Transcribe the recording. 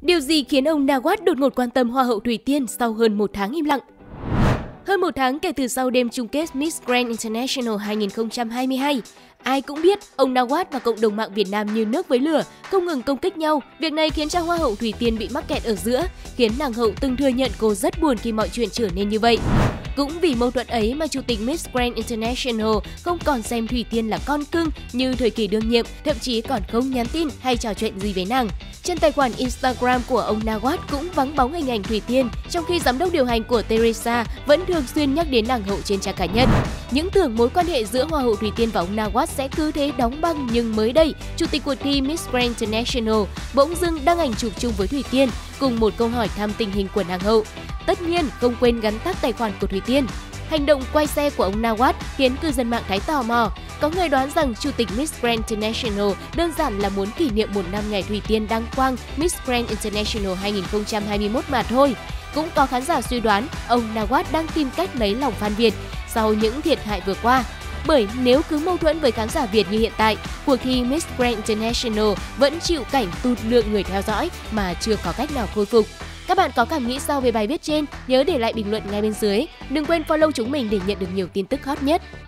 Điều gì khiến ông Nawat đột ngột quan tâm Hoa hậu Thủy Tiên sau hơn 1 tháng im lặng? Hơn 1 tháng kể từ sau đêm chung kết Miss Grand International 2022, ai cũng biết ông Nawat và cộng đồng mạng Việt Nam như nước với lửa, không ngừng công kích nhau. Việc này khiến cho Hoa hậu Thủy Tiên bị mắc kẹt ở giữa, khiến nàng hậu từng thừa nhận cô rất buồn khi mọi chuyện trở nên như vậy. Cũng vì mâu thuẫn ấy mà Chủ tịch Miss Grand International không còn xem Thủy Tiên là con cưng như thời kỳ đương nhiệm, thậm chí còn không nhắn tin hay trò chuyện gì với nàng. Trên tài khoản Instagram của ông Nawat cũng vắng bóng hình ảnh Thủy Tiên, trong khi giám đốc điều hành của Teresa vẫn thường xuyên nhắc đến nàng hậu trên trang cá nhân. Những tưởng mối quan hệ giữa Hoa hậu Thủy Tiên và ông Nawat sẽ cứ thế đóng băng, nhưng mới đây, Chủ tịch cuộc thi Miss Grand International bỗng dưng đăng ảnh chụp chung với Thủy Tiên cùng một câu hỏi thăm tình hình của nàng hậu. Tất nhiên, không quên gắn tag tài khoản của Thủy Tiên. Hành động quay xe của ông Nawat khiến cư dân mạng thái tò mò. Có người đoán rằng Chủ tịch Miss Grand International đơn giản là muốn kỷ niệm 1 năm ngày Thủy Tiên đăng quang Miss Grand International 2021 mà thôi. Cũng có khán giả suy đoán ông Nawat đang tìm cách lấy lòng fan Việt sau những thiệt hại vừa qua. Bởi nếu cứ mâu thuẫn với khán giả Việt như hiện tại, cuộc thi Miss Grand International vẫn chịu cảnh tụt lượng người theo dõi mà chưa có cách nào khôi phục. Các bạn có cảm nghĩ sao về bài viết trên? Nhớ để lại bình luận ngay bên dưới. Đừng quên follow chúng mình để nhận được nhiều tin tức hot nhất.